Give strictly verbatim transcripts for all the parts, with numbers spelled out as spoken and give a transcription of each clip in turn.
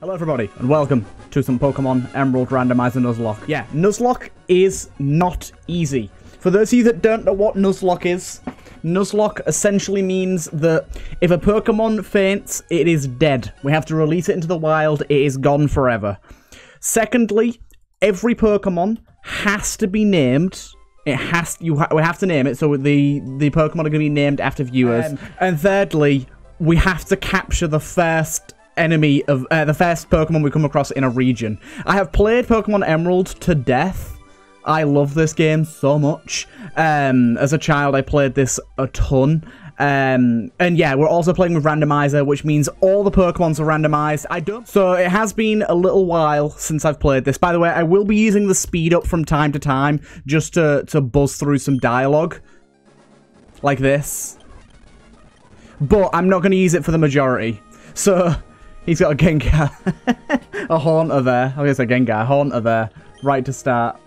Hello everybody, and welcome to some Pokemon Emerald Randomizer Nuzlocke. Yeah, Nuzlocke is not easy. For those of you that don't know what Nuzlocke is, Nuzlocke essentially means that if a Pokemon faints, it is dead. We have to release it into the wild, it is gone forever. Secondly, every Pokemon has to be named. It has, you ha we have to name it, so the, the Pokemon are going to be named after viewers. Um, and thirdly, we have to capture the first enemy of uh, the first Pokemon we come across in a region. I have played Pokemon Emerald to death. I love this game so much. Um, as a child, I played this a ton. Um, and yeah, we're also playing with randomizer, which means all the Pokemons are randomized. I don't. So it has been a little while since I've played this. By the way, I will be using the speed up from time to time just to, to buzz through some dialogue like this. But I'm not going to use it for the majority. So he's got a Gengar, a Haunter there. I guess a Gengar, Haunter there. Right to start.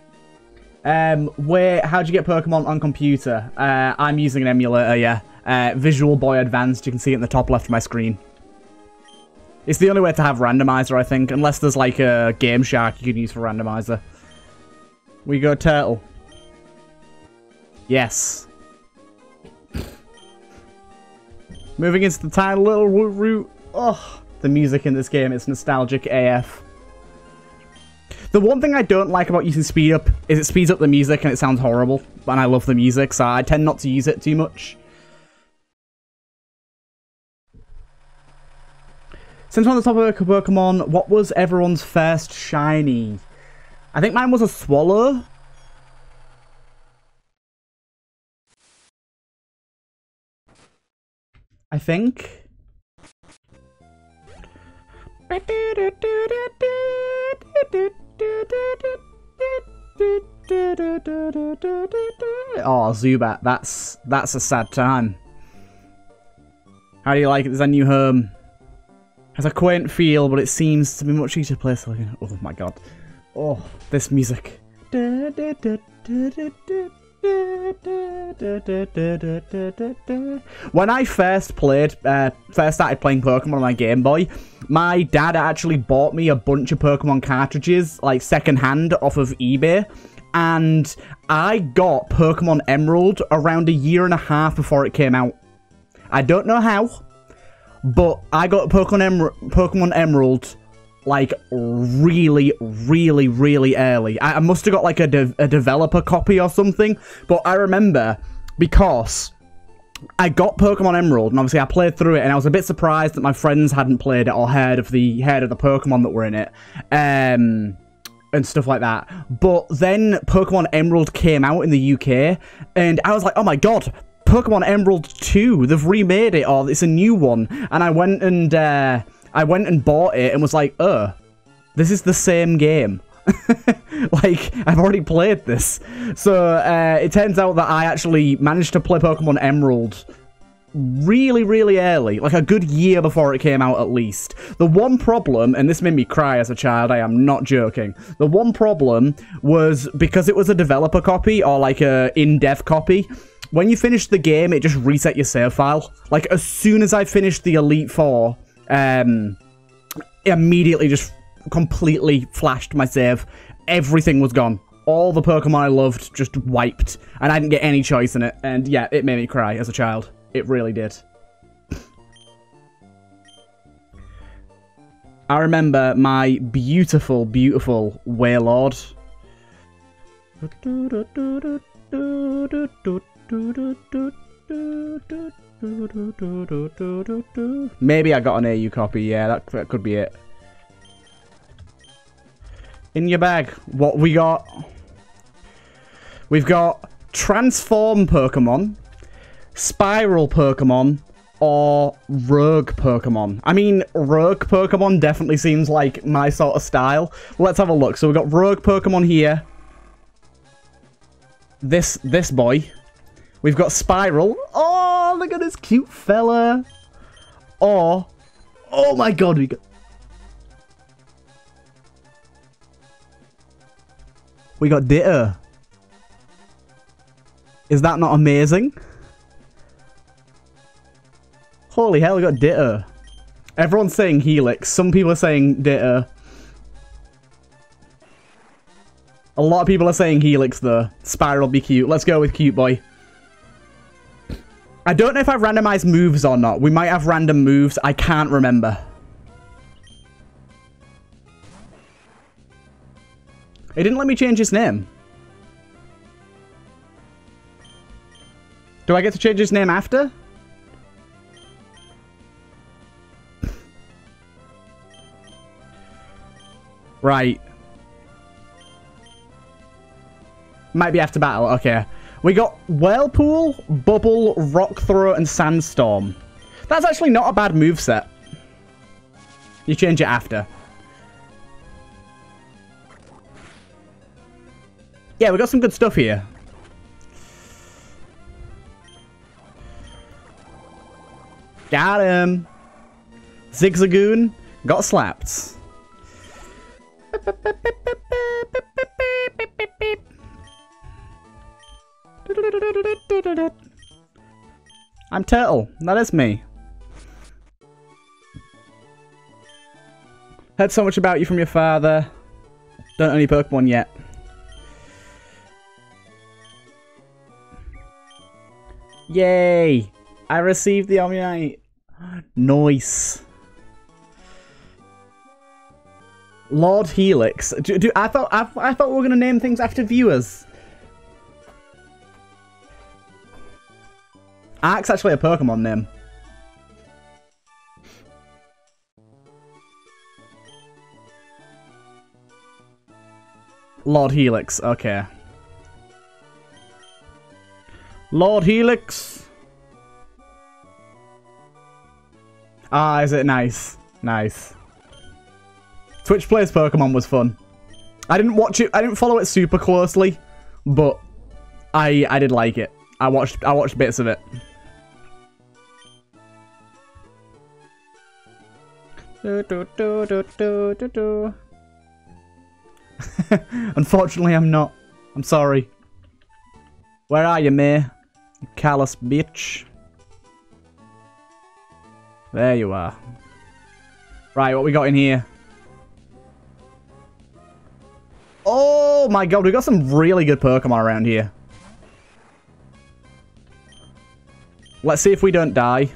Um, where? How do you get Pokemon on computer? Uh, I'm using an emulator. Yeah, uh, Visual Boy Advanced. You can see it in the top left of my screen. It's the only way to have randomizer, I think, unless there's like a Game Shark you can use for randomizer. We go turtle. Yes. Moving into the tiny little root. Oh. The music in this game is nostalgic A F. The one thing I don't like about using speed up is it speeds up the music and it sounds horrible. And I love the music, so I tend not to use it too much. Since we're on the topic of Pokemon, what was everyone's first shiny? I think mine was a Swallow. I think. Oh, Zubat, that's that's a sad time. How do you like it? There's a new home. Has a quaint feel, but it seems to be much easier to play. Oh my god. Oh, this music. When I first played, uh, first started playing Pokemon on my Game Boy, my dad actually bought me a bunch of Pokemon cartridges, like secondhand off of eBay, and I got Pokemon Emerald around a year and a half before it came out. I don't know how, but I got Pokemon, Emer Pokemon Emerald like really, really, really early. I, I must have got like a, de a developer copy or something, but I remember because I got Pokemon Emerald, and obviously I played through it, and I was a bit surprised that my friends hadn't played it or heard of the heard of the Pokemon that were in it, um, and stuff like that. But then Pokemon Emerald came out in the U K, and I was like, oh my god, Pokemon Emerald two, they've remade it, or it's a new one. And I went and uh, I went and bought it and was like, oh, this is the same game. Like, I've already played this. So, uh, it turns out that I actually managed to play Pokemon Emerald really, really early. Like, a good year before it came out, at least. The one problem, and this made me cry as a child, I am not joking. The one problem was because it was a developer copy or, like, a in-dev copy, when you finish the game, it just reset your save file. Like, as soon as I finished the Elite Four, um, it immediately just completely flashed my save. Everything was gone. All the Pokemon I loved just wiped, and I didn't get any choice in it. And yeah, it made me cry as a child. It really did. I remember my beautiful, beautiful Wailord. Maybe I got an A U copy. Yeah, that, that could be it. In your bag, what we got? We've got Transform Pokemon, Spiral Pokemon, or Rogue Pokemon. I mean, Rogue Pokemon definitely seems like my sort of style. Let's have a look. So we've got Rogue Pokemon here. This, this boy. We've got Spiral. Oh, look at this cute fella. Or, oh my god, we got... We got Ditto. Is that not amazing? Holy hell, we got Ditto. Everyone's saying Helix. Some people are saying Ditto. A lot of people are saying Helix, though. Spyral be cute. Let's go with Cute Boy. I don't know if I've randomized moves or not. We might have random moves. I can't remember. It didn't let me change his name. Do I get to change his name after? Right. Might be after battle. Okay. We got Whirlpool, Bubble, Rock Throw, and Sandstorm. That's actually not a bad moveset. You change it after. Yeah, we got some good stuff here. Got him. Zigzagoon got slapped. I'm Turtle. That is me. Heard so much about you from your father. Don't own any Pokemon yet. Yay! I received the Omni. Nice. Lord Helix. Do, do, I thought I, I thought we were gonna name things after viewers. Ark's actually a Pokemon name. Lord Helix. Okay. Lord Helix. Ah, is it nice? Nice. Twitch Plays Pokemon was fun. I didn't watch it. I didn't follow it super closely, but I I did like it. I watched I watched bits of it. Unfortunately, I'm not. I'm sorry. Where are you, May? You callous bitch. There you are. Right, what we got in here? Oh my god, we got some really good Pokemon around here. Let's see if we don't die.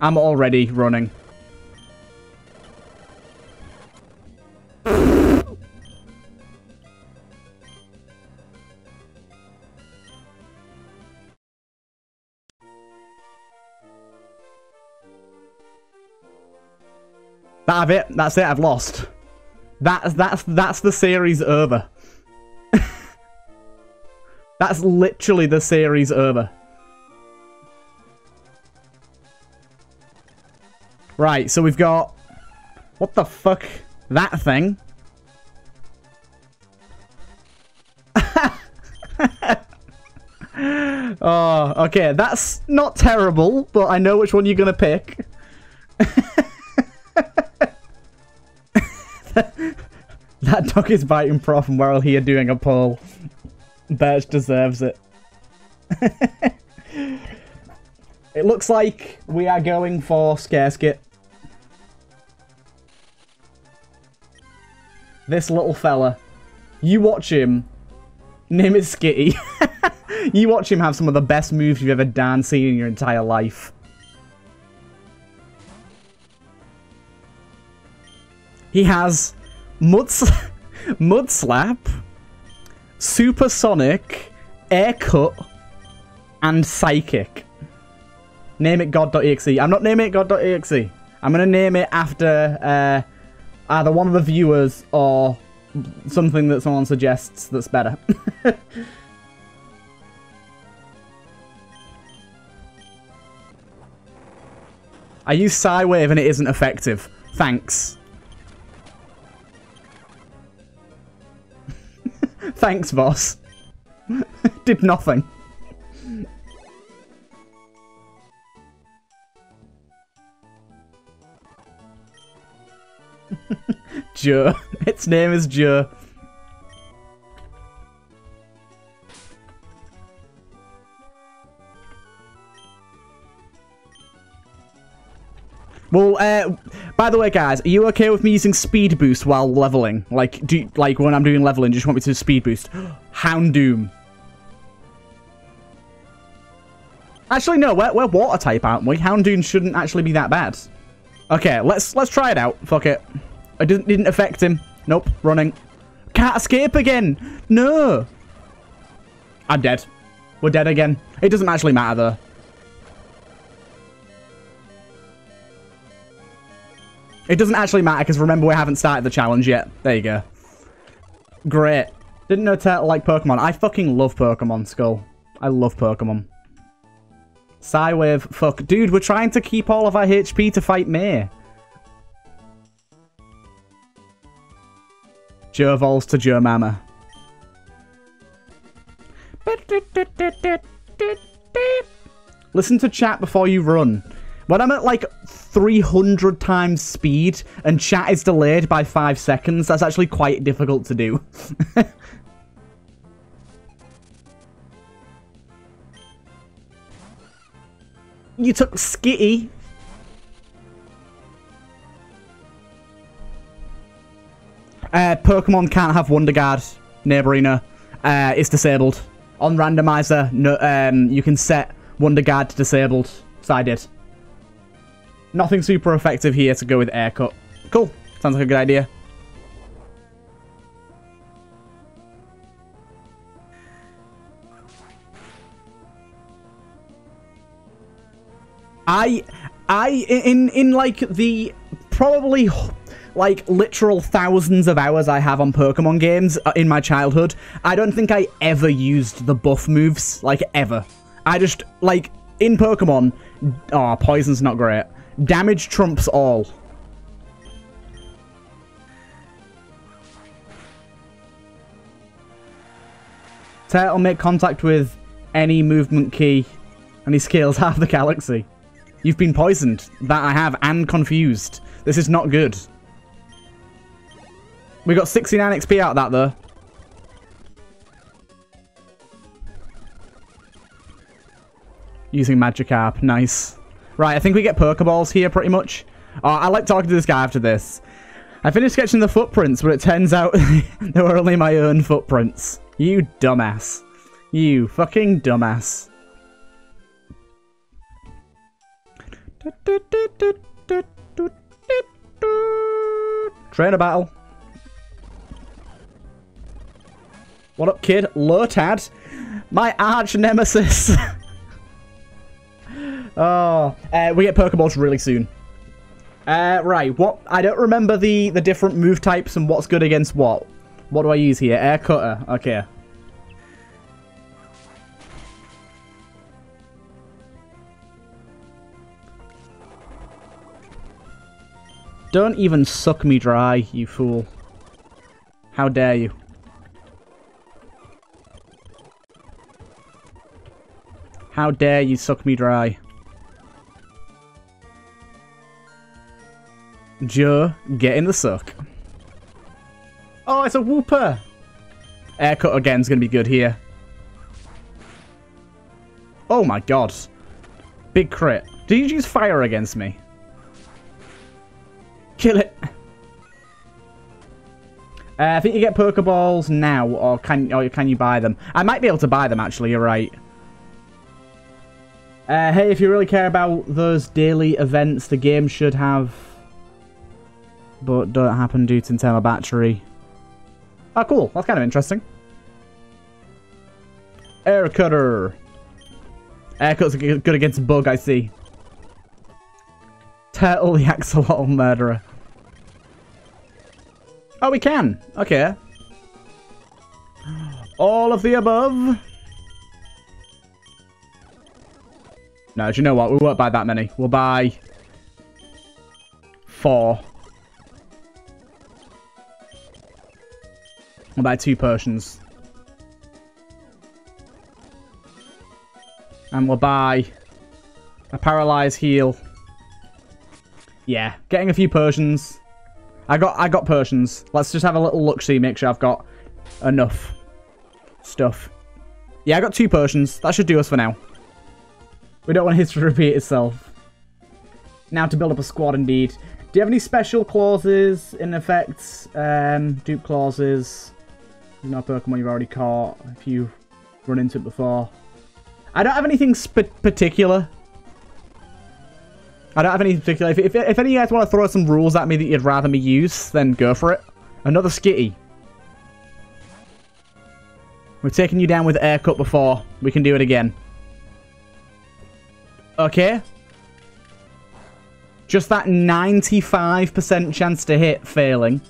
I'm already running. That's it. That's it. I've lost. That's that's that's the series over. That's literally the series over. Right. So we've got what the fuck? That thing. Oh, okay. That's not terrible, but I know which one you're gonna pick. That dog is biting Prof and while here doing a poll. Birch deserves it. It looks like we are going for Scareskit. This little fella. You watch him. Name is Skitty. You watch him have some of the best moves you've ever darn seen in your entire life. He has Muds Mudslap, Supersonic, Air Cut, and Psychic. Name it god dot E X E. I'm not naming it god dot E X E. I'm going to name it after uh, either one of the viewers or something that someone suggests that's better. I use Psywave and it isn't effective. Thanks. Thanks, boss. Did nothing. Joe. Its name is Joe. Well, uh, by the way, guys, are you okay with me using speed boost while leveling? Like, do you, like when I'm doing leveling, just want me to speed boost? Houndoom. Actually, no, we're, we're water type, aren't we? Houndoom shouldn't actually be that bad. Okay, let's let's try it out. Fuck it. I didn't didn't affect him. Nope, running. Can't escape again. No. I'm dead. We're dead again. It doesn't actually matter though. It doesn't actually matter because remember we haven't started the challenge yet. There you go. Great. Didn't know Turtle liked Pokemon. I fucking love Pokemon, Skull. I love Pokemon. Psywave, fuck. Dude, we're trying to keep all of our H P to fight May. Gervols to Germama. Listen to chat before you run. When I'm at like three hundred times speed and chat is delayed by five seconds, that's actually quite difficult to do. You took Skitty. Uh, Pokemon can't have Wonder Guard, Neighborina. Uh, it's disabled. On randomizer, no, um, you can set Wonder Guard to disabled. So I did. Nothing super effective here to go with Aircut. Cool. Sounds like a good idea. I, I, in, in like the probably like literal thousands of hours I have on Pokemon games in my childhood, I don't think I ever used the buff moves, like ever. I just, like, in Pokemon, oh, poison's not great. Damage trumps all. Turtle make contact with any movement key and he scales half the galaxy. You've been poisoned. That I have, and confused. This is not good. We got sixty-nine X P out of that, though. Using Magikarp. Nice. Right, I think we get Pokeballs here, pretty much. Oh, I like talking to this guy after this. I finished sketching the footprints, but it turns out they were only my own footprints. You dumbass. You fucking dumbass. Trainer battle. What up, kid? Lotad, my arch nemesis. Oh, uh, we get Pokeballs really soon. Uh, right, what? I don't remember the the different move types and what's good against what. What do I use here? Air Cutter. Okay. Don't even suck me dry, you fool. How dare you. How dare you suck me dry. Joe, get in the suck. Oh, it's a Wooper. Aircut again is going to be good here. Oh my god. Big crit. Did you use fire against me? Kill it. Uh, I think you get Pokeballs now, or can or can you buy them? I might be able to buy them, actually, you're right. Uh, hey, if you really care about those daily events, the game should have... But don't happen due to internal battery. Oh, cool. That's kind of interesting. Air Cutter. Air Cutter's good against Bug, I see. Turtle the Axolotl Murderer. Oh, we can. Okay. All of the above. No, do you know what? We won't buy that many. We'll buy four. We'll buy two potions. And we'll buy a paralyze heal. Yeah, getting a few potions. I got I got potions. Let's just have a little look see, make sure I've got enough stuff. Yeah, I got two potions. That should do us for now. We don't want history to repeat itself. Now to build up a squad, indeed. Do you have any special clauses in effects? Um, dupe clauses. You know, Pokemon you've already caught if you've run into it before. I don't have anything sp particular. I don't have anything particular. If, if, if any of you guys want to throw some rules at me that you'd rather me use, then go for it. Another Skitty. We've taken you down with Aircut before. We can do it again. Okay. Just that ninety-five percent chance to hit failing.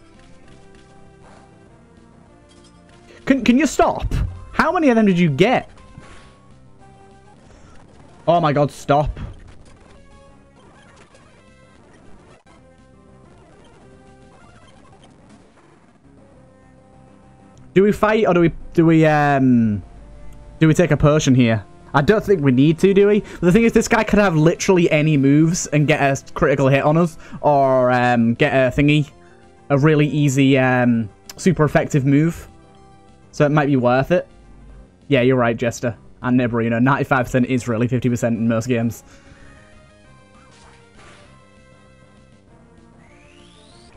Can, can you stop? How many of them did you get? Oh my god, stop. Do we fight or do we do we um do we take a potion here? I don't think we need to, do we? But the thing is, this guy could have literally any moves and get a critical hit on us, or um get a thingy, a really easy um super effective move. So it might be worth it. Yeah, you're right, Jester and Nibber. You know, ninety-five percent is really fifty percent in most games.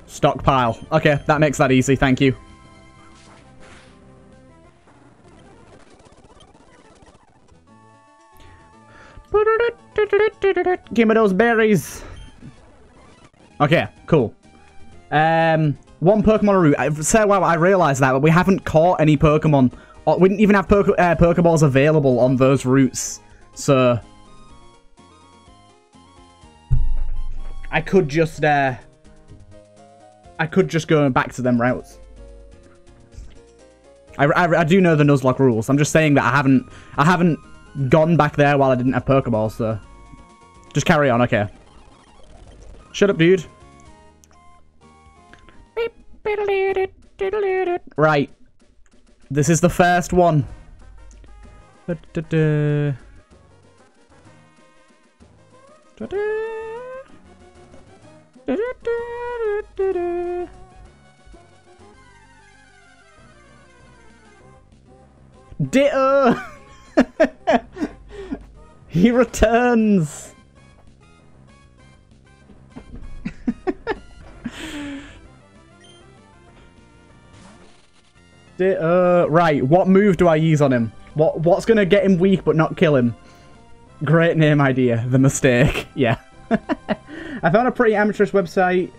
Stockpile. Okay, that makes that easy. Thank you. Give me those berries. Okay, cool. Um, one Pokemon route. I, so, wow, I realised that, but we haven't caught any Pokemon. We didn't even have poke, uh, Pokeballs available on those routes. So, I could just, uh, I could just go back to them routes. I, I, I do know the Nuzlocke rules. I'm just saying that I haven't, I haven't gone back there while I didn't have Pokeballs, so. Just carry on, okay. Shut up, dude. Right. This is the first one. Ditto! He returns! Uh, right, what move do I use on him? What What's going to get him weak but not kill him? Great name idea. The Mistake. Yeah. I found a pretty amateurish website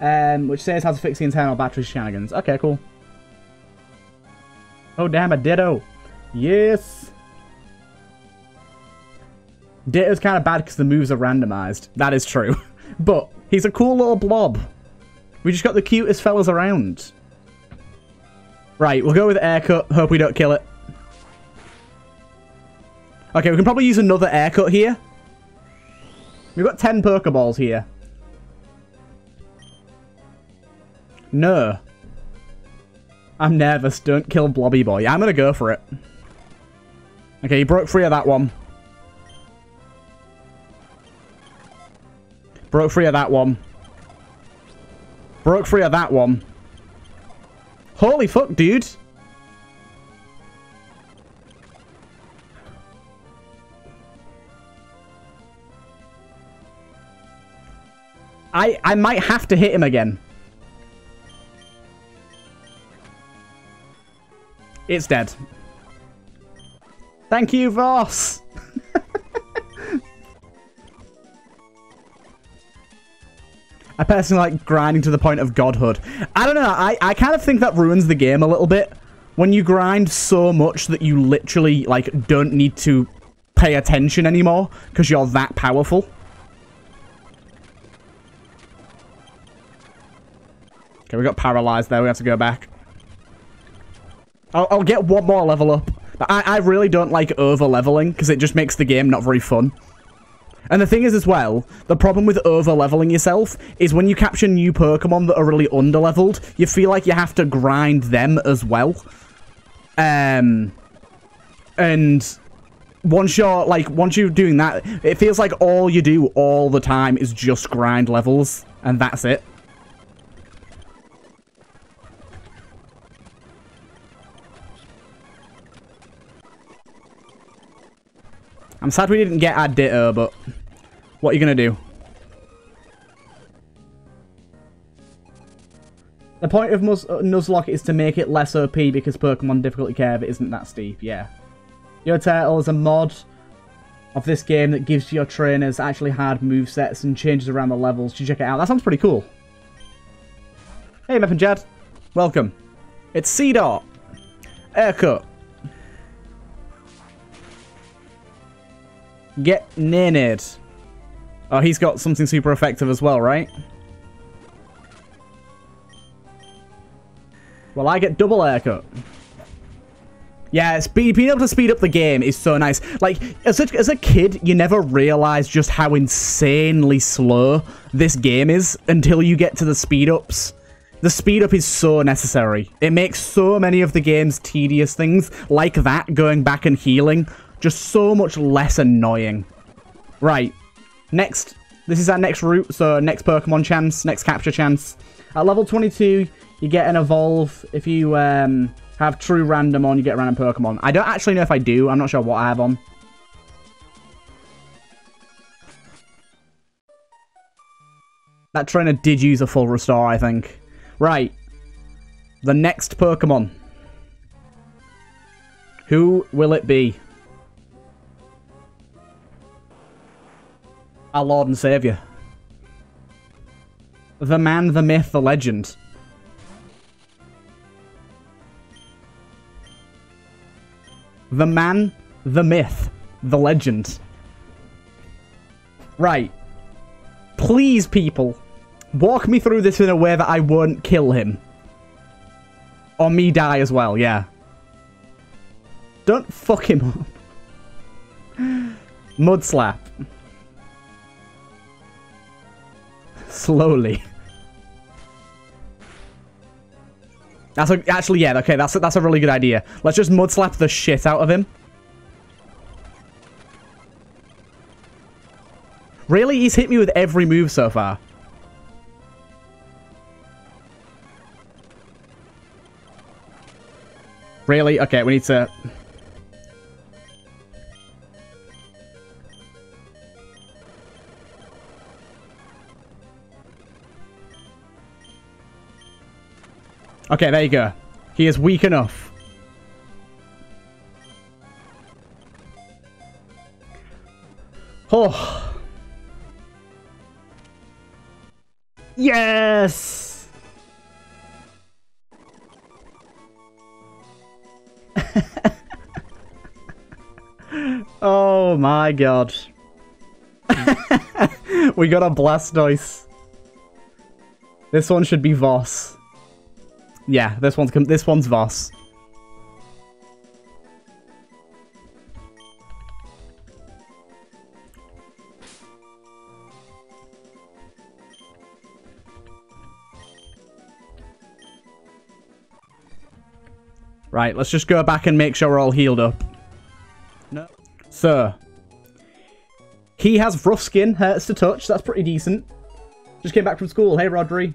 um, which says how to fix the internal battery shenanigans. Okay, cool. Oh, damn, a Ditto. Yes. Ditto's kind of bad because the moves are randomized. That is true. But he's a cool little blob. We just got the cutest fellas around. Right, we'll go with Aircut. Hope we don't kill it. Okay, we can probably use another Aircut here. We've got ten Pokeballs here. No. I'm nervous. Don't kill Blobby Boy. I'm going to go for it. Okay, he broke free of that one. Broke free of that one. Broke free of that one. Holy fuck, dude. I I might have to hit him again. It's dead. Thank you, Voss. I personally like grinding to the point of godhood. I don't know, I, I kind of think that ruins the game a little bit. When you grind so much that you literally, like, don't need to pay attention anymore, because you're that powerful. Okay, we got paralyzed there, we have to go back. I'll, I'll get one more level up. But I, I really don't like over-leveling, because it just makes the game not very fun. And the thing is as well, the problem with over-leveling yourself is when you capture new Pokemon that are really under-leveled, you feel like you have to grind them as well. Um, and once you're, like, once you're doing that, it feels like all you do all the time is just grind levels, and that's it. I'm sad we didn't get our Ditto, but what are you going to do? The point of Muz Nuzlocke is to make it less O P because Pokemon difficulty curve isn't that steep, yeah. Your Turtle is a mod of this game that gives your trainers actually hard movesets and changes around the levels. You should check it out. That sounds pretty cool. Hey, Mef and Jad. Welcome. It's C-Dot. Haircut. Get Nainid. Oh, he's got something super effective as well, right? Well, I get double haircut. Yeah, speed, being able to speed up the game is so nice. Like, as a, as a kid, you never realise just how insanely slow this game is until you get to the speed-ups. The speed-up is so necessary. It makes so many of the game's tedious things, like that, going back and healing, just so much less annoying. Right. Next. This is our next route, so next Pokemon chance, next capture chance. At level twenty-two, you get an evolve. If you... um. have true random on, you get random Pokemon. I don't actually know if I do. I'm not sure what I have on. That trainer did use a full restore, I think. Right. The next Pokemon. Who will it be? Our Lord and Saviour. The man, the myth, the legend. The man, the myth, the legend. Right. Please, people, walk me through this in a way that I won't kill him. Or me die as well, yeah. Don't fuck him up. Mudslap. Slowly. That's a, actually, yeah, okay, that's a, that's a really good idea. Let's just mudslap the shit out of him. Really? He's hit me with every move so far. Really? Okay, we need to... Okay, there you go. He is weak enough. Oh. Yes! Oh my god. We got a Blastoise. This one should be Voss. Yeah, this one's this one's Voss. Right, let's just go back and make sure we're all healed up. No, so he has rough skin, hurts to touch. That's pretty decent. Just came back from school. Hey, Rodri.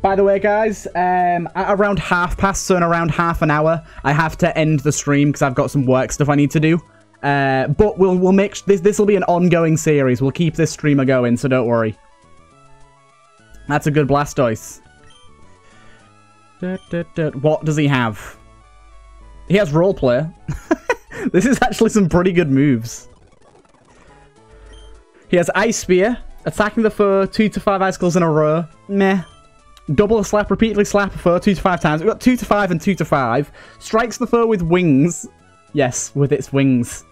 By the way, guys, um, at around half past, so in around half an hour, I have to end the stream because I've got some work stuff I need to do. Uh, but we'll we'll make this this will be an ongoing series. We'll keep this streamer going, so don't worry. That's a good Blastoise. What does he have? He has roleplay. This is actually some pretty good moves. He has Ice Spear, attacking the foe two to five icicles in a row. Meh. Double slap, repeatedly slap a foe two to five times. We've got two to five and two to five. Strikes the foe with wings. Yes, with its wings.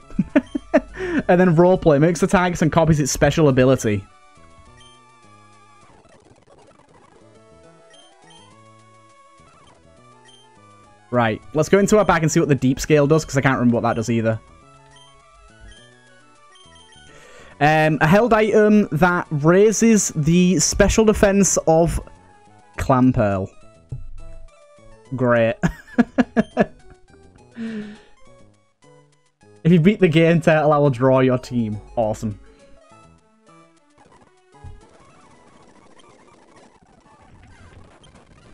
And then roleplay. Makes the tags and copies its special ability. Right. Let's go into our bag and see what the deep scale does, because I can't remember what that does either. Um, a held item that raises the special defense of... Clamperl. Great. If you beat the game, Turtle, I will draw your team. Awesome.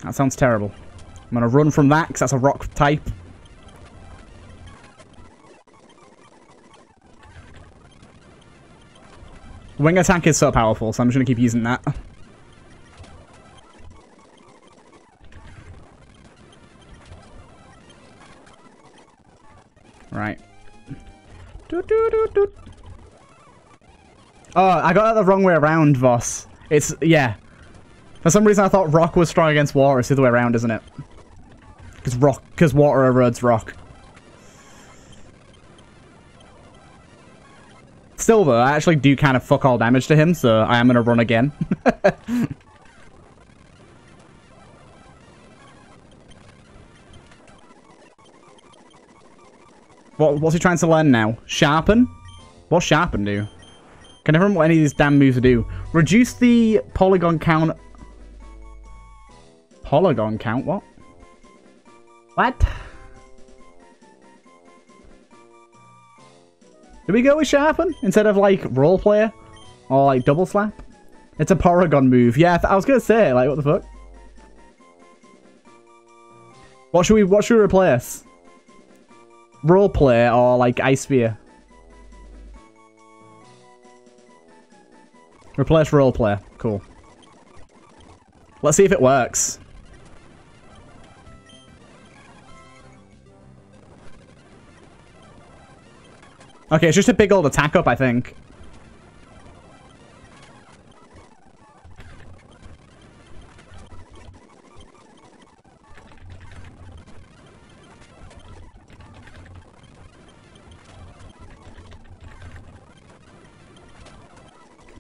That sounds terrible. I'm going to run from that because that's a rock type. Wing attack is so powerful, so I'm just going to keep using that. Right. Doot, doot, doot, doot. Oh, I got that the wrong way around, Voss. It's, yeah. For some reason I thought rock was strong against water. It's the other way around, isn't it? Because rock, because water erodes rock. Still though, I actually do kind of fuck all damage to him, so I am going to run again. What, what's he trying to learn now? Sharpen? What's Sharpen do? Can everyone remember what any of these damn moves do? Reduce the Porygon count. Porygon count? What? What? Do we go with Sharpen instead of like Role Player or like Double Slap? It's a Porygon move. Yeah, I was gonna say like what the fuck. What should we? What should we replace? Role Player or like Ice Spear? Replace Role Player. Cool. Let's see if it works. Okay, it's just a big old attack up, I think.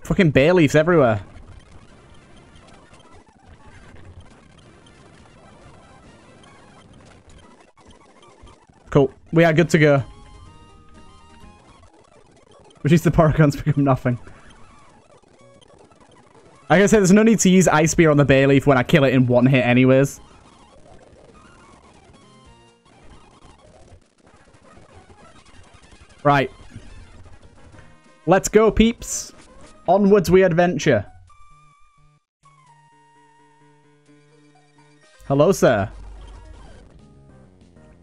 Fucking bay leaves everywhere. Cool. We are good to go. Which is the Porygons become nothing. Like I said, there's no need to use Ice Spear on the bay leaf when I kill it in one hit anyways. Right. Let's go, peeps. Onwards we adventure. Hello, sir.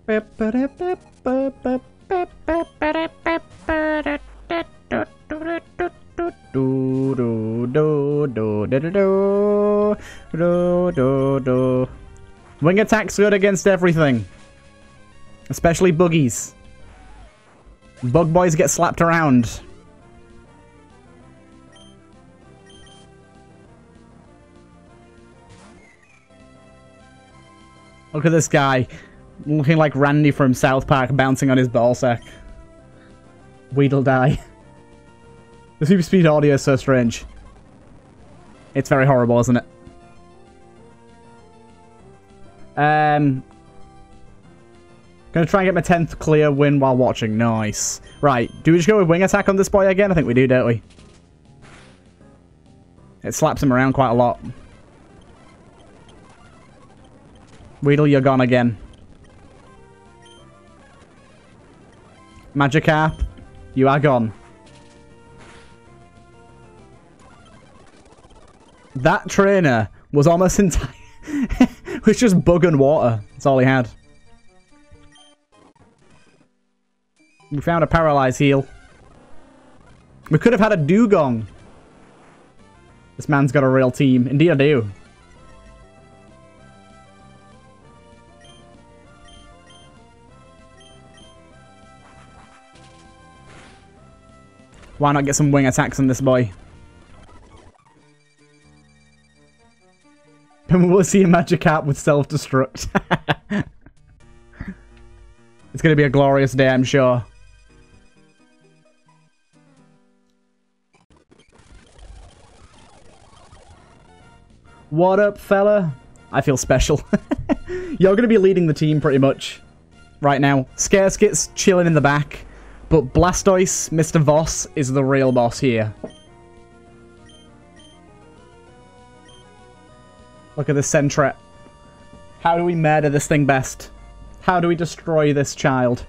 Do do do do do do do do do do. Wing attack's good against everything, especially buggies. Bug boys get slapped around. Look at this guy, looking like Randy from South Park, bouncing on his ballsack. Weedle die. The super speed audio is so strange. It's very horrible, isn't it? Um, gonna try and get my tenth clear win while watching. Nice. Right, do we just go with wing attack on this boy again? I think we do, don't we? It slaps him around quite a lot. Weedle, you're gone again. Magikarp, you are gone. That trainer was almost entire. It was just bug and water. That's all he had. We found a paralyze heal. We could have had a dugong. This man's got a real team. Indeed I do. Why not get some wing attacks on this boy? And we'll see a Magikarp with self-destruct. It's going to be a glorious day, I'm sure. What up, fella? I feel special. You're going to be leading the team pretty much right now. Scareskit's chilling in the back. But Blastoise, Mister Voss, is the real boss here. Look at this Sentret. How do we murder this thing best? How do we destroy this child?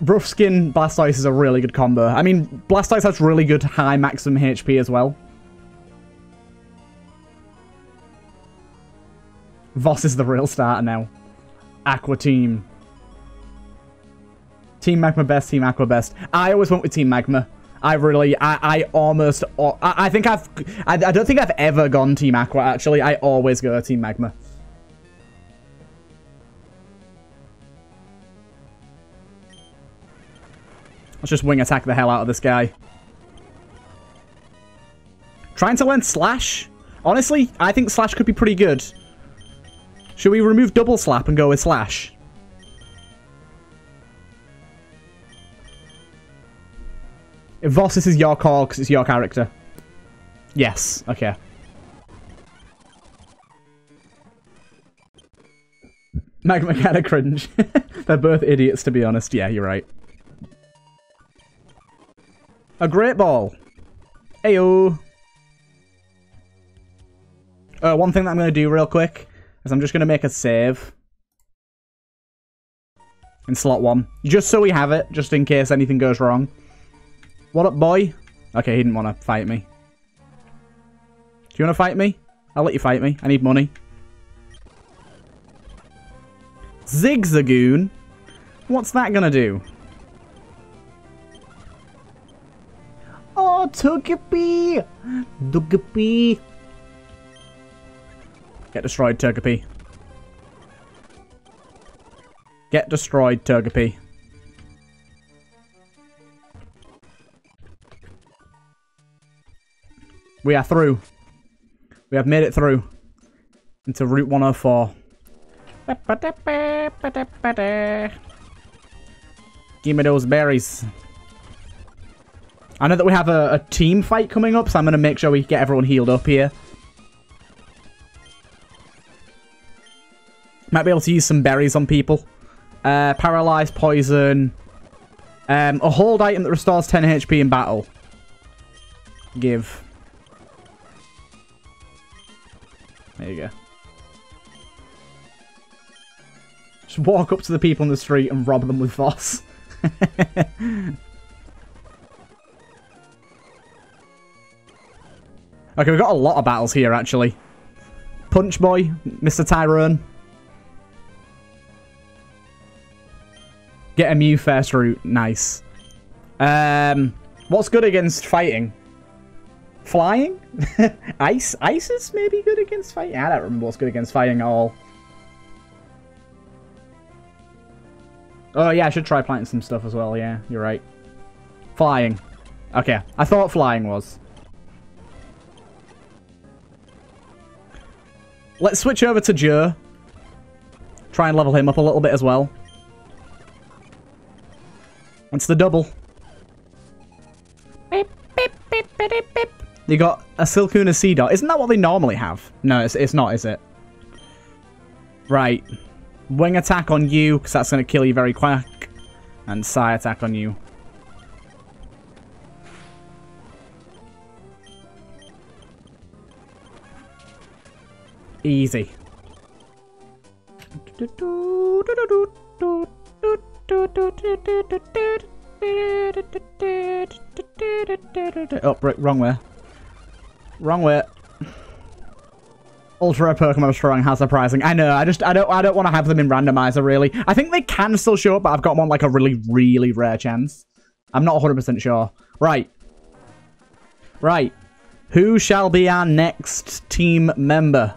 Rough Skin Blastoise is a really good combo. I mean, Blastoise has really good high maximum H P as well. Voss is the real starter now. Aqua team. Team Magma best, Team Aqua best. I always went with Team Magma. I really, I, I almost, I, I think I've, I, I don't think I've ever gone Team Aqua, actually. I always go Team Magma. Let's just wing attack the hell out of this guy. Trying to learn Slash? Honestly, I think Slash could be pretty good. Should we remove Double Slap and go with Slash? Voss, this is your call because it's your character. Yes, okay. Magma kinda cringe. They're both idiots, to be honest. Yeah, you're right. A Great Ball. Ayo. Uh, one thing that I'm going to do real quick is I'm just going to make a save in slot one. Just so we have it, just in case anything goes wrong. What up, boy? Okay, he didn't want to fight me. Do you want to fight me? I'll let you fight me. I need money. Zigzagoon? What's that going to do? Oh, Togepi! Togepi! Get destroyed, Togepi. Get destroyed, Togepi. We are through. We have made it through. Into Route one oh four. Give me those berries. I know that we have a, a team fight coming up, so I'm going to make sure we get everyone healed up here. Might be able to use some berries on people. Uh, Paralyze, poison. Um, a hold item that restores ten H P in battle. Give. There you go. Just walk up to the people in the street and rob them with Voss. Okay, we've got a lot of battles here, actually. Punch Boy, Mister Tyrone. Get a Mew first route. Nice. Um, what's good against fighting? Flying? Ice? Ice is maybe good against fighting? I don't remember what's good against fighting at all. Oh, yeah, I should try planting some stuff as well. Yeah, you're right. Flying. Okay, I thought flying was. Let's switch over to Joe. Try and level him up a little bit as well. It's the double. Beep, beep, beep, beep, beep. You got a Silcoon, a Seedot. Isn't that what they normally have? No, it's, it's not, is it? Right. Wing attack on you, because that's going to kill you very quick. And Psy attack on you. Easy. Oh, right, wrong way. Wrong way. Ultra Rare Pokemon Strong, how surprising. I know, I just, I don't, I don't want to have them in randomizer, really. I think they can still show up, but I've got one like a really, really rare chance. I'm not one hundred percent sure. Right. Right. Who shall be our next team member?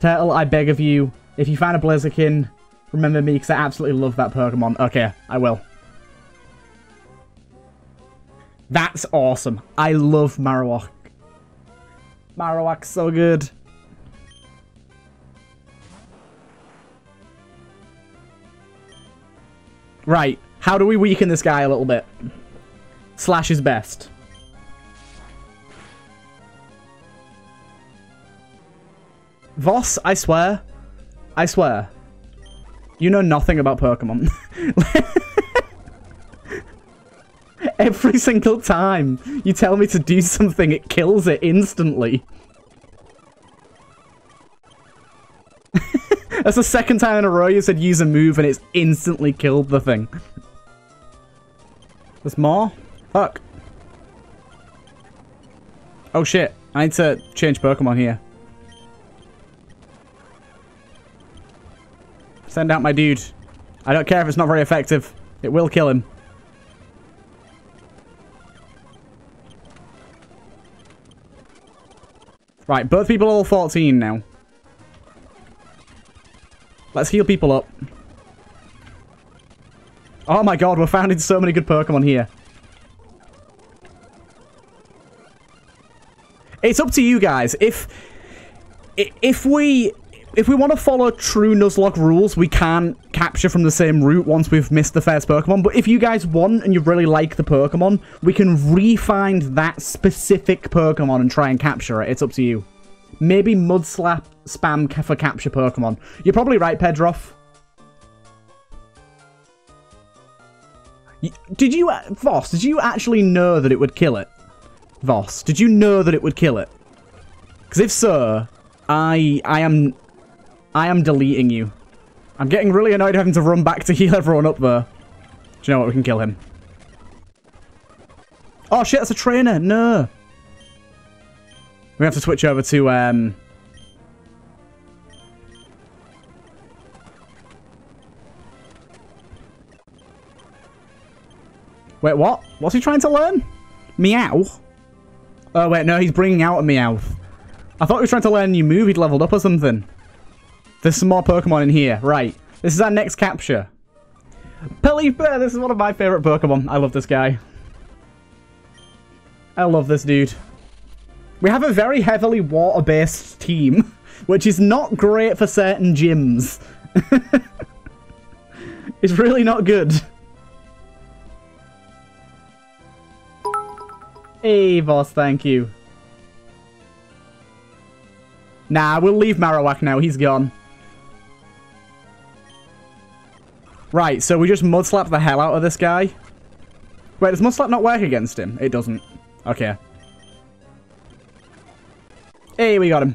Turtle, I beg of you. If you find a Blaziken, remember me, because I absolutely love that Pokemon. Okay, I will. That's awesome. I love Marowak. Marowak's so good. Right, how do we weaken this guy a little bit? Slash is best. Voss, I swear. I swear, you know nothing about Pokemon. Every single time you tell me to do something, it kills it instantly. That's the second time in a row you said use a move and it's instantly killed the thing. There's more? Fuck. Oh shit, I need to change Pokemon here. Send out my dude. I don't care if it's not very effective. It will kill him. Right, both people are all fourteen now. Let's heal people up. Oh my god, we're finding so many good Pokemon here. It's up to you guys. If if we if we want to follow true Nuzlocke rules, we can capture from the same route once we've missed the first Pokemon. But if you guys want and you really like the Pokemon, we can re-find that specific Pokemon and try and capture it. It's up to you. Maybe Mudslap spam for capture Pokemon. You're probably right, Pedroff. Did you, Voss, did you actually know that it would kill it? Voss, did you know that it would kill it? Because if so, I I am I am deleting you. I'm getting really annoyed having to run back to heal everyone up there. Do you know what? We can kill him. Oh shit, that's a trainer. No. We have to switch over to um Wait, what? What's he trying to learn? Meow? Oh, wait, no, he's bringing out a Meow. I thought he was trying to learn a new move. He'd leveled up or something. There's some more Pokemon in here. Right. This is our next capture. Pelipper, this is one of my favorite Pokemon. I love this guy. I love this dude. We have a very heavily water-based team, which is not great for certain gyms. It's really not good. Hey, boss, thank you. Nah, we'll leave Marowak now. He's gone. Right, so we just Mudslap the hell out of this guy. Wait, does Mudslap not work against him? It doesn't. Okay. Hey, we got him.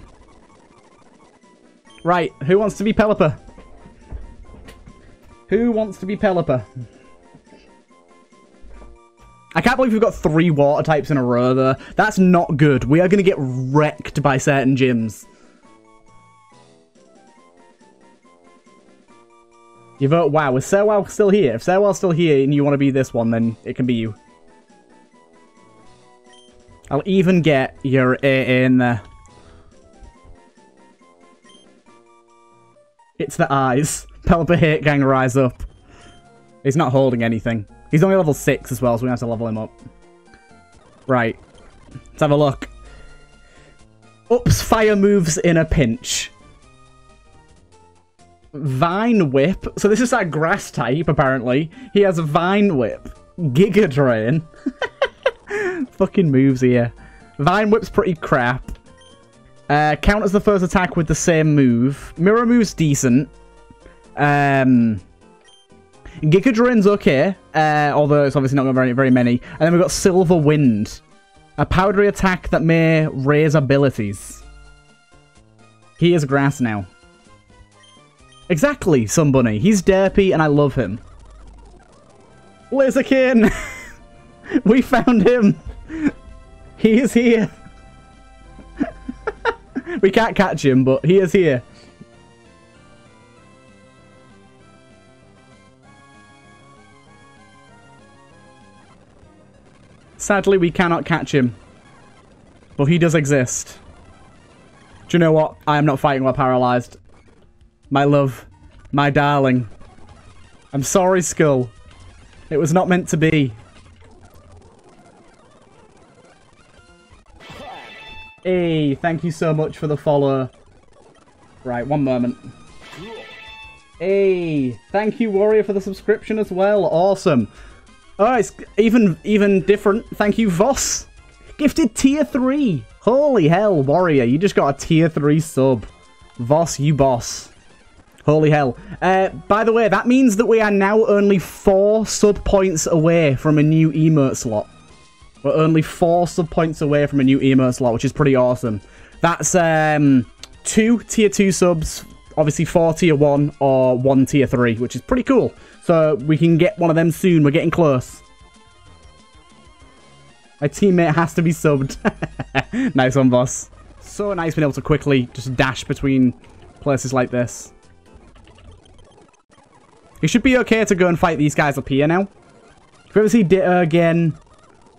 Right, who wants to be Pelipper? Who wants to be Pelipper? I can't believe we've got three water types in a row, though. That's not good. We are going to get wrecked by certain gyms. You vote WoW. Is Sarwell still here? If Sarwell's still here and you want to be this one, then it can be you. I'll even get your A A in there. It's the eyes. Pelipper Hate Gang, rise up. He's not holding anything. He's only level six as well, so we have to level him up. Right. Let's have a look. Oops, fire moves in a pinch. Vine Whip. So this is our grass type, apparently. He has a Vine Whip. Giga Drain. Fucking moves here. Vine Whip's pretty crap. Uh, counters the first attack with the same move. Mirror move's decent. Um... Giga Drain's okay, uh, although it's obviously not going to be very many. And then we've got Silver Wind. A powdery attack that may raise abilities. He is grass now. Exactly, Sunbunny. He's derpy and I love him. Laserkin! We found him! He is here! We can't catch him, but he is here. Sadly, we cannot catch him. But he does exist. Do you know what? I am not fighting while paralyzed. My love. My darling. I'm sorry, Skull. It was not meant to be. Hey, thank you so much for the follow. Right, one moment. Hey, thank you, Warrior, for the subscription as well. Awesome. Oh, it's even even different. Thank you, Voss. Gifted tier three. Holy hell, Warrior. You just got a tier three sub. Voss, you boss. Holy hell. Uh, by the way, that means that we are now only four sub points away from a new emote slot. We're only four sub points away from a new emote slot, which is pretty awesome. That's um, two tier two subs. Obviously, four tier one or one tier three, which is pretty cool. So we can get one of them soon. We're getting close. My teammate has to be subbed. Nice one, boss. So nice being able to quickly just dash between places like this. It should be okay to go and fight these guys up here now. If we ever see Ditto again,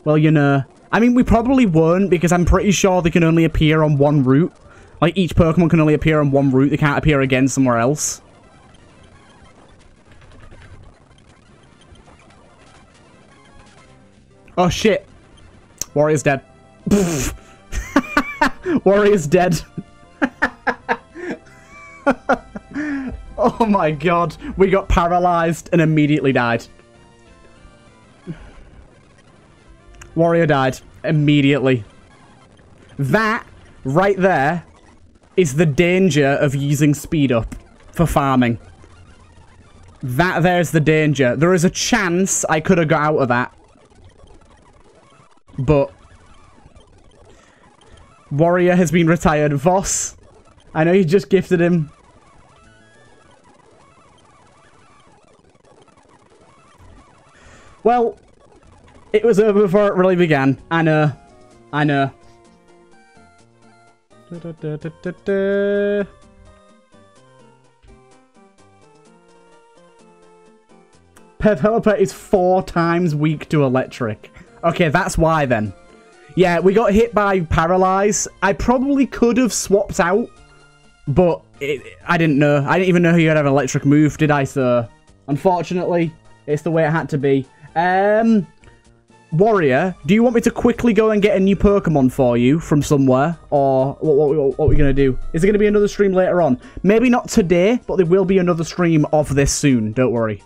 well, you know. I mean, we probably won't, because I'm pretty sure they can only appear on one route. Like, each Pokemon can only appear on one route. They can't appear again somewhere else. Oh, shit. Warrior's dead. Warrior's dead. Oh, my God. We got paralyzed and immediately died. Warrior died immediately. That right there is the danger of using speed up for farming. That there's the danger. There is a chance I could have got out of that. But Warrior has been retired. Voss, I know you just gifted him. Well, it was over before it really began. I know. I know. Da, da, da, da, da, da. Pelipper is four times weak to electric. Okay, that's why then. Yeah, we got hit by Paralyze. I probably could have swapped out, but it, I didn't know. I didn't even know he had an electric move, did I, sir? Unfortunately, it's the way it had to be. Um... Warrior, do you want me to quickly go and get a new Pokemon for you from somewhere? Or what, what, what, what are we going to do? Is there going to be another stream later on? Maybe not today, but there will be another stream of this soon. Don't worry.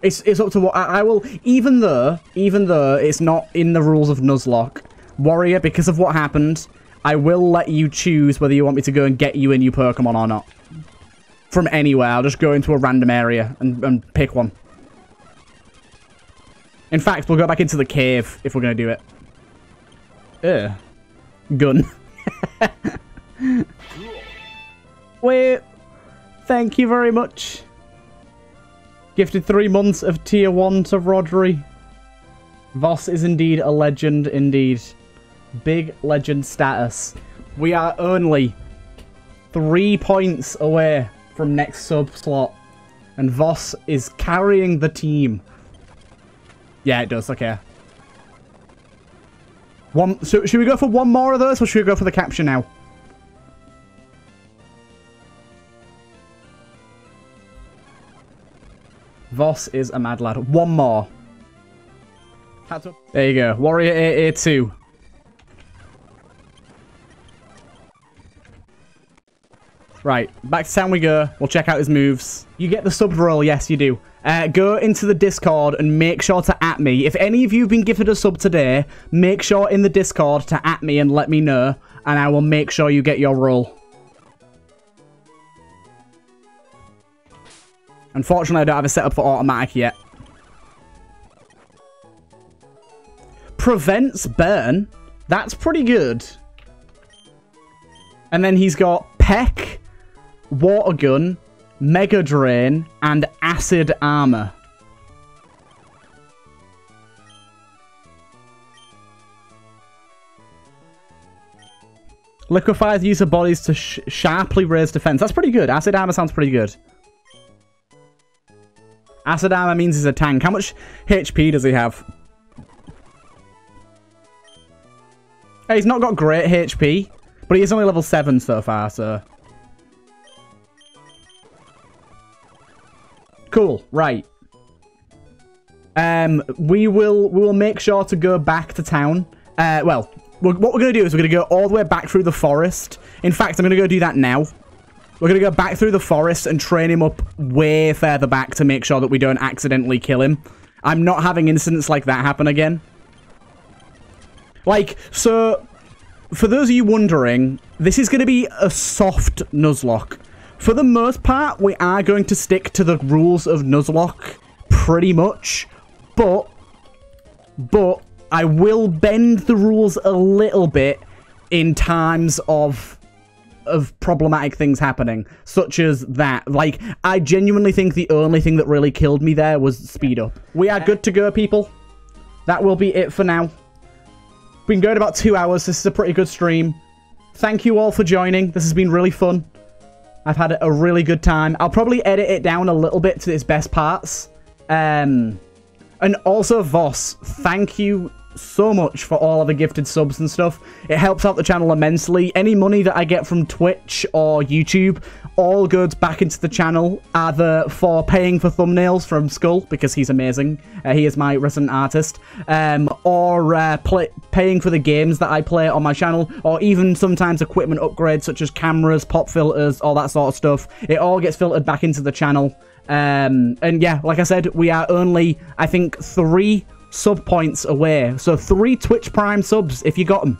It's, it's up to what I, I will... Even though, even though it's not in the rules of Nuzlocke, Warrior, because of what happened, I will let you choose whether you want me to go and get you a new Pokemon or not. From anywhere. I'll just go into a random area and, and pick one. In fact, we'll go back into the cave if we're going to do it. Ugh. Gun. Wait. Thank you very much. Gifted three months of tier one to Rodri. Voss is indeed a legend indeed. Big legend status. We are only three points away from next sub slot. And Voss is carrying the team. Yeah, it does. Okay. One. So should we go for one more of those, or should we go for the capture now? Voss is a mad lad. One more. Hats up. There you go. Warrior eight eighty-two. Right. Back to town we go. We'll check out his moves. You get the sub roll. Yes, you do. Uh, go into the Discord and make sure to at me. If any of you have been gifted a sub today, make sure in the Discord to at me and let me know, and I will make sure you get your roll. Unfortunately, I don't have a setup for automatic yet. Prevents burn. That's pretty good. And then he's got Peck, Water Gun, Mega Drain, and Acid Armor. Liquefies the use of bodies to sh sharply raise defense. That's pretty good. Acid Armor sounds pretty good. Acid Armor means he's a tank. How much H P does he have? Hey, he's not got great H P, but he is only level seven so far, so... Cool. Right. Um, we will we will make sure to go back to town. Uh, well, we're, what we're going to do is we're going to go all the way back through the forest. In fact, I'm going to go do that now. We're going to go back through the forest and train him up way further back to make sure that we don't accidentally kill him. I'm not having incidents like that happen again. Like, so, for those of you wondering, this is going to be a soft Nuzlocke. For the most part, we are going to stick to the rules of Nuzlocke, pretty much. But, but, I will bend the rules a little bit in times of, of problematic things happening, such as that. Like, I genuinely think the only thing that really killed me there was speed up. We are good to go, people. That will be it for now. Been going about two hours. This is a pretty good stream. Thank you all for joining. This has been really fun. I've had a really good time. I'll probably edit it down a little bit to its best parts. Um, and also, Voss, thank you so much for all of the gifted subs and stuff. It helps out the channel immensely. Any money that I get from Twitch or YouTube all goes back into the channel, either for paying for thumbnails from Skull, because he's amazing, uh, he is my resident artist, um, or uh, play paying for the games that I play on my channel, or even sometimes equipment upgrades such as cameras, pop filters, all that sort of stuff. It all gets filtered back into the channel. Um, and yeah, like I said, we are only, I think, three sub points away. So three Twitch Prime subs if you got them.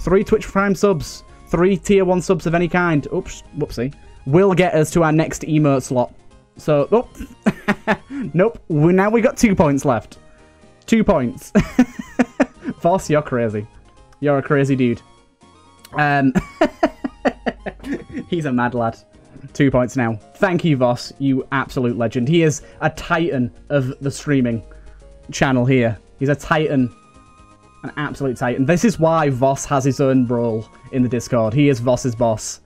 Three Twitch Prime subs, three tier one subs of any kind, oops, whoopsie, will get us to our next emote slot. So, oh, nope, we, now we got two points left. Two points. Voss, you're crazy. You're a crazy dude. Um, he's a mad lad. Two points now. Thank you, Voss, you absolute legend. He is a titan of the streaming channel here. He's a titan, an absolute titan. This is why Voss has his own role in the Discord. He is Voss's boss.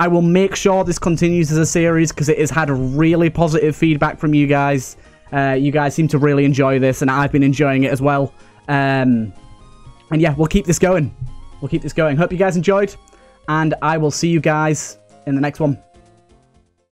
I will make sure this continues as a series because it has had really positive feedback from you guys. Uh, you guys seem to really enjoy this, and I've been enjoying it as well. Um, and yeah, we'll keep this going. We'll keep this going. Hope you guys enjoyed, and I will see you guys in the next one.